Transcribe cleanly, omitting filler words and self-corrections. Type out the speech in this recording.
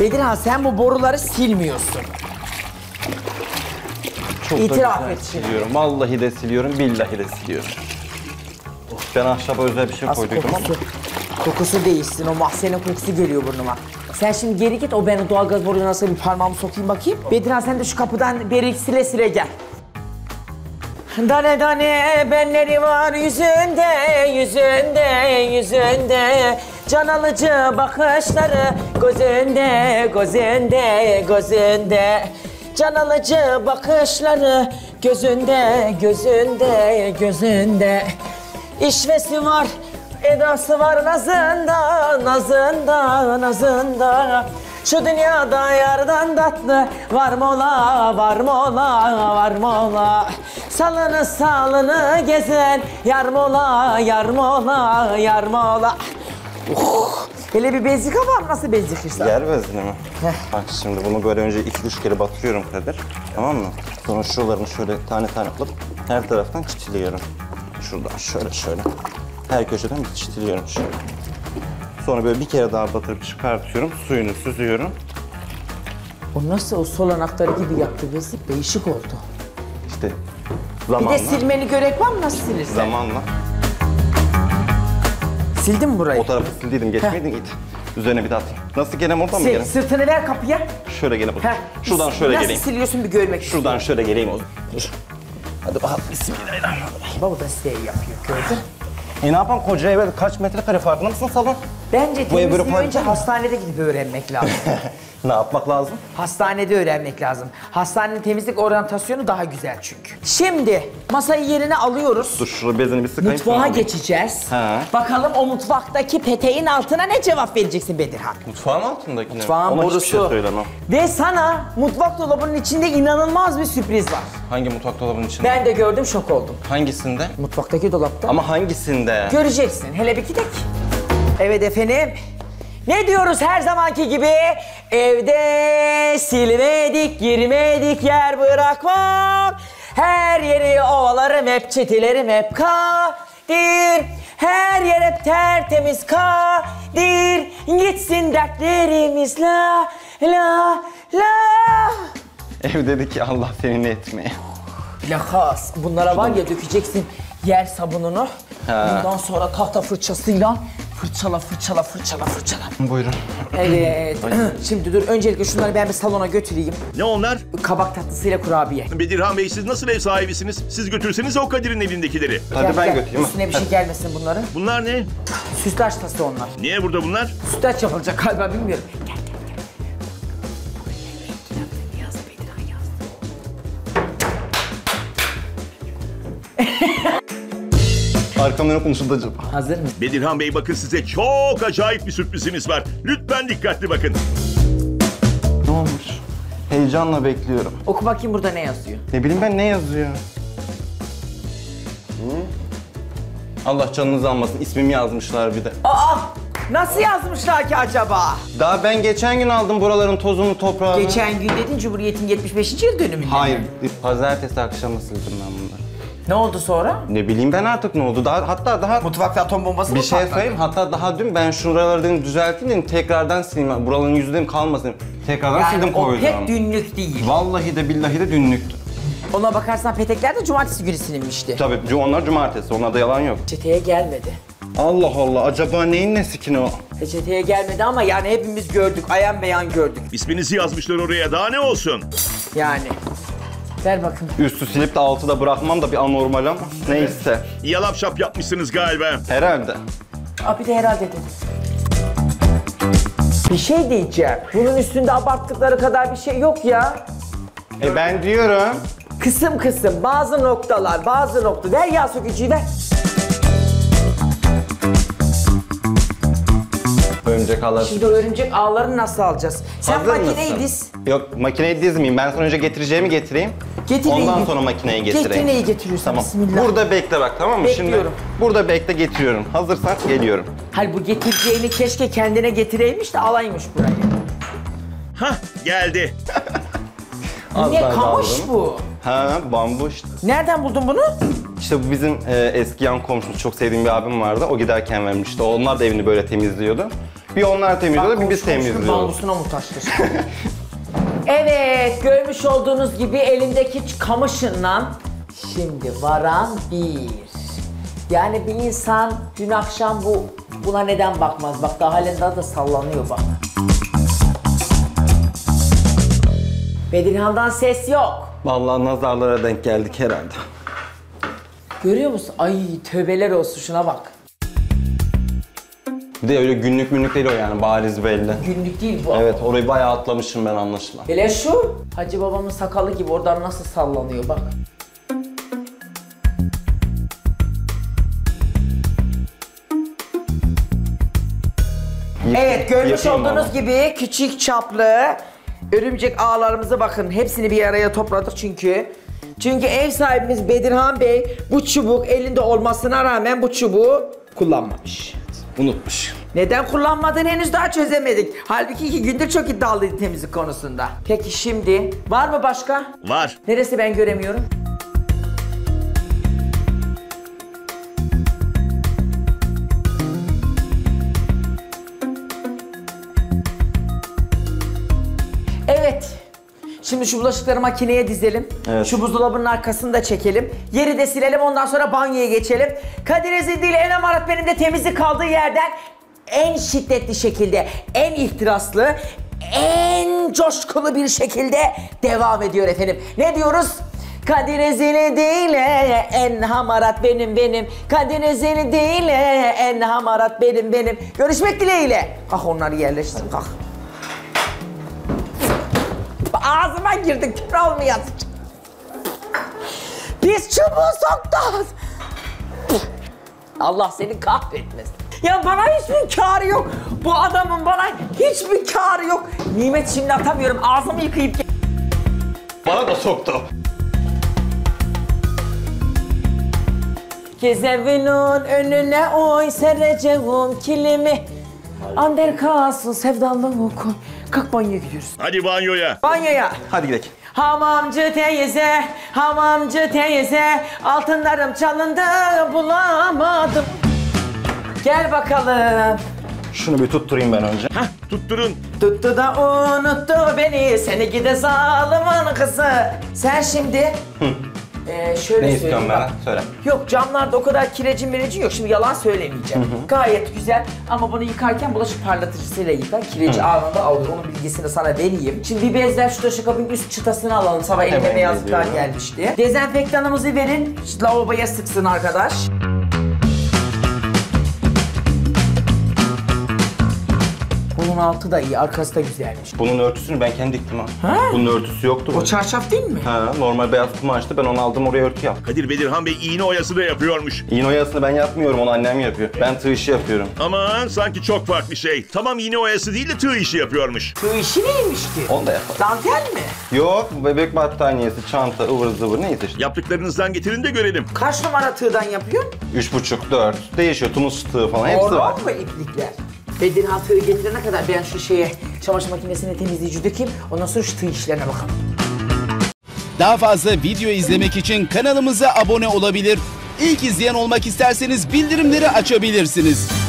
Bedirhan, sen bu boruları silmiyorsun. Çok İtiraf et şimdi. Siliyorum. Vallahi de siliyorum, billahi de siliyorum. Ben ahşaba özel bir şey koydum ama. Kokusu değişsin, o mahzenin kokusu geliyor burnuma. Sen şimdi geri git, o beni doğalgaz boruyla nasıl bir parmağımı sokayım bakayım. Bedirhan, sen de şu kapıdan beri sile sile gel. Dane dane benleri var yüzünde, yüzünde. Can alıcı bakışları gözünde, gözünde. Can alıcı bakışları gözünde, gözünde. İşvesi var, edası var nazında, nazında. Şu dünyada yardan tatlı var mola, var mola. Salını salını gezen yar mola. Hele bir bezik ama nasıl bezikirsen? Yer bezini mi? Heh. Bak şimdi bunu böyle önce 2-3 kere batırıyorum Kadir, tamam mı? Sonra şuralarını şöyle tane tane alıp her taraftan çitiliyorum. Şuradan şöyle. Her köşeden çitiliyorum şöyle. Sonra böyle bir kere daha batırıp çıkartıyorum, suyunu süzüyorum. O nasıl, o sol anahtarı gibi yaptı bezik, değişik oldu. İşte zamanla. Bir de silmeni görek var mı, nasıl silirsen? Zamanla. Sildin mi burayı? O tarafı sildiydim, geçmeydin git. Üzerine bir daha atayım. Nasıl geleyim, oradan mı geleyim? Sırtını ver kapıya. Şöyle gene bak. Şuradan şöyle geleyim. Nasıl siliyorsun bir görmek istiyorum. Şuradan şöyle geleyim oğlum. Dur. Hadi bakalım. Bismillahirrahmanirrahim. Baba da siteyi yapıyor, gördün. Ne yapalım, koca eve kaç metrekare farkında mısın salon? Bence temizliği önce hastanede gidip öğrenmek lazım. Ne yapmak lazım? Hastanede öğrenmek lazım. Hastanenin temizlik oryantasyonu daha güzel çünkü. Şimdi masayı yerine alıyoruz. Dur şurada bezini bir sıkayım. Mutfağa geçeceğiz. Ha. Bakalım o mutfaktaki peteğin altına ne cevap vereceksin Bedirhan? Mutfağın altındaki ne? Mutfağın borusu. Ona hiçbir şey söylemem. Ve sana mutfak dolabının içinde inanılmaz bir sürpriz var. Hangi mutfak dolabının içinde? Ben de gördüm, şok oldum. Hangisinde? Mutfaktaki dolapta. Ama hangisinde? Göreceksin, hele bir gidek. Evet efendim. Ne diyoruz her zamanki gibi? Evde silmedik, girmedik, yer bırakmam. Her yeri ovalarım hep, çitilerim hep Kadir. Her yer hep tertemiz Kadir. Gitsin dertlerimiz la. Ev dedi ki Allah seninle etmeye. Lahas, bunlara var ya, dökeceksin yer sabununu. Ha. Bundan sonra tahta fırçasıyla fırçala. Buyurun. Evet. Şimdi dur, öncelikle şunları ben bir salona götüreyim. Ne onlar? Kabak tatlısıyla kurabiye. Bedirhan Bey, siz nasıl ev sahibisiniz? Siz götürsenize o Kadir'in elindekileri. Hadi gel, ben götüreyim. Üstüne bir şey gelmesin bunların. Bunlar ne? Süslaç tası onlar. Niye burada bunlar? Süslaç yapılacak galiba, bilmiyorum. Gel. Yaz, Bedirhan yaz. Arkamda ne konuşuldu acaba? Hazır mı? Bedirhan Bey, bakın size çok acayip bir sürprizimiz var. Lütfen dikkatli bakın. Ne olmuş? Heyecanla bekliyorum. Oku bakayım burada ne yazıyor. Ne bileyim ben ne yazıyor? Hı? Allah canınızı almasın, ismimi yazmışlar bir de. Aa! Nasıl yazmışlar ki acaba? Daha ben geçen gün aldım buraların tozunu, toprağını. Geçen gün dedin, Cumhuriyet'in 75. yıl dönümünde. Hayır, pazartesi akşamı sildim ben bunları. Ne oldu sonra? Ne bileyim ben artık ne oldu. Hatta daha... Mutfakta atom bombası mı patladı? Bir şey söyleyeyim, hatta daha dün ben şuraları dedim, düzelttim dedim, tekrardan sileyim. Buraların yüzü dedim, kalmasın. Tekrardan yani sildim, koydum. Yani o pek dünlük değil. Vallahi de billahi de dünlüktü. Ona bakarsan petekler de cumartesi günü silinmişti. Tabii, onlar cumartesi, onlarda yalan yok. Çeteye gelmedi. Allah Allah, acaba neyin nesikini o? Çeteye gelmedi ama yani hepimiz gördük, ayan beyan gördük. İsminizi yazmışlar oraya, daha ne olsun? Yani... Ver bakın. Üstü silip de altı da bırakmam da bir anormal ama neyse. Yalap şap yapmışsınız galiba. Herhalde. Abi de herhalde dedim. Bir şey diyeceğim. Bunun üstünde abarttıkları kadar bir şey yok ya. Ben diyorum. Kısım bazı nokta. Ver yağ sökücüyü ver. Örümcek ağları. Şimdi örümcek ağlarını nasıl alacağız? Sen makineyi diz. Yok, makineyi dizmeyeyim. Ben sonra önce getireceğimi getireyim. Ondan sonra makineyi getireyim. Makineyi getiriyorsun. Tamam. Bismillah. Burada bekle bak, tamam mı? Bekliyorum. Şimdi burada bekle, getiriyorum. Hazırsan geliyorum. Hayır, bu getireceğini keşke kendine getireymiş de alaymış burayı. Hah, geldi. Niye kamış bu? Ha, bambuş. Nereden buldun bunu? İşte bu bizim eski yan komşumuz, çok sevdiğim bir abim vardı. O giderken vermişti. Onlar da evini böyle temizliyordu. Bir onlar temizliyorlar, bir biz temizliyoruz. Namusuna muhtaçtır. Evet, görmüş olduğunuz gibi elimdeki kamışınla şimdi varan bir. Yani bir insan dün akşam buna neden bakmaz? Bak daha halen daha da sallanıyor bak. Bedirhan'dan ses yok. Vallahi nazarlara denk geldik herhalde. Görüyor musun? Ay tövbeler olsun şuna bak. Bir de öyle günlük münlük değil o yani, bariz belli. Günlük değil bu. Evet, orayı bayağı atlamışım ben anlaşılan. Hele şu, Hacı babamın sakalı gibi oradan nasıl sallanıyor bak. Evet, görmüş olduğunuz gibi küçük çaplı örümcek ağlarımıza bakın. Hepsini bir araya topladık çünkü. Çünkü ev sahibimiz Bedirhan Bey bu çubuk elinde olmasına rağmen bu çubuğu kullanmamış. Unutmuş. Neden kullanmadığını henüz daha çözemedik. Halbuki 2 gündür çok iddialıydı temizlik konusunda. Peki şimdi var mı başka? Var. Neresi ben göremiyorum? Evet. Şimdi şu bulaşıkları makineye dizelim. Evet. Şu buzdolabının arkasını da çekelim. Yeri de silelim, ondan sonra banyoya geçelim. Kadir Ezildi ile En Hamarat Benim de temizlik kaldığı yerden en şiddetli şekilde, en ihtiraslı, en coşkulu bir şekilde devam ediyor efendim. Ne diyoruz? Kadir Ezildi ile En Hamarat benim. Kadir Ezildi ile En Hamarat benim. Görüşmek dileğiyle. Kalk onları yerleştirdim, kalk. Ağzıma girdi, kör olmayasın. Biz çubuğu soktuk. Allah seni kahretmesin. Ya bana hiçbir kârı yok. Bu adamın bana hiçbir kârı yok. Nimet şimdi atamıyorum, ağzımı yıkayıp... Bana da soktu. Gezevinin önüne oy sereceğim kilimi. Ander kalsın sevdalım oku. Kalk banyoya gidiyoruz. Hadi banyoya. Banyoya. Hadi gidelim. Hamamcı teyze, altınlarım çalındı, bulamadım. Gel bakalım. Şunu bir tutturayım ben önce. Hah, tutturun. Tuttu da unuttu beni, seni gide zalimin kızı. Sen şimdi... Hı. Şöyle ne istiyorsun bana? Söyle. Yok camlarda o kadar kireci yok. Şimdi yalan söylemeyeceğim. Hı hı. Gayet güzel ama bunu yıkarken bulaşık parlatıcısıyla yıkar. Kireci anında alır. Onun bilgisini sana vereyim. Şimdi bir bezler şu döşekabın üst çıtasını alalım. Sabah elime beyazlıklar gelmişti. Dezenfektanımızı verin. Lavaboya sıksın arkadaş. Bunun altı da iyi, arkası da güzelmiş. Bunun örtüsünü ben kendi diktim ha. Bunun örtüsü yoktu. O çarşaf değil mi? Ha, normal beyaz kumaştı. Ben onu aldım, oraya örtü yaptım. Kadir Bedirhan Bey iğne oyası da yapıyormuş. İğne oyasını ben yapmıyorum, onu annem yapıyor. Evet. Ben tığ işi yapıyorum. Aman sanki çok farklı şey. Tamam iğne oyası değil de tığ işi yapıyormuş. Tığ işi neymiş ki? Onu da yapar. Dantel mi? Yok, bebek battaniyesi, çanta, ıvır zıvır neyse işte. Yaptıklarınızdan getirin de görelim. Kaç numara tığdan yapıyor? 3,5, 4. Değişiyor, tunus tığı falan hepsi var. Orada mı iplikler? Bedirhan tığ getirene kadar ben şu şeye, çamaşır makinesine temizleyici dökeyim, ondan sonra şu tığ işlerine bakalım. Daha fazla video izlemek için kanalımıza abone olabilir, İlk izleyen olmak isterseniz bildirimleri açabilirsiniz.